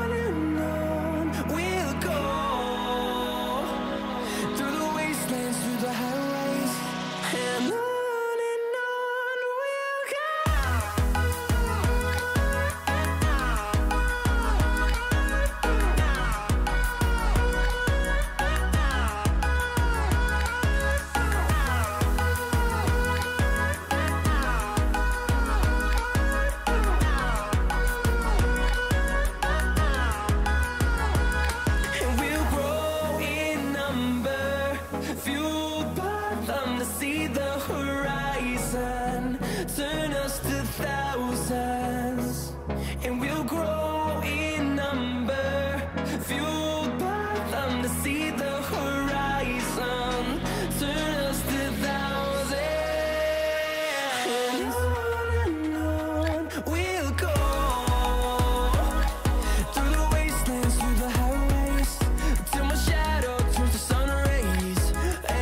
we'll go, through the wastelands, through the highways. And on see the horizon, turn us to thousands, and we'll grow in number, fueled by them to see the horizon, turn us to thousands. And on we'll go, through the wastelands, through the highways, till my shadow turns to sun rays. And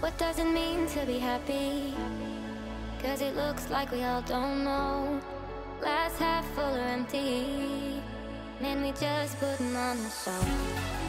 what does it mean to be happy? Cause it looks like we all don't know. Glass half full or empty, man, we just putting on the show.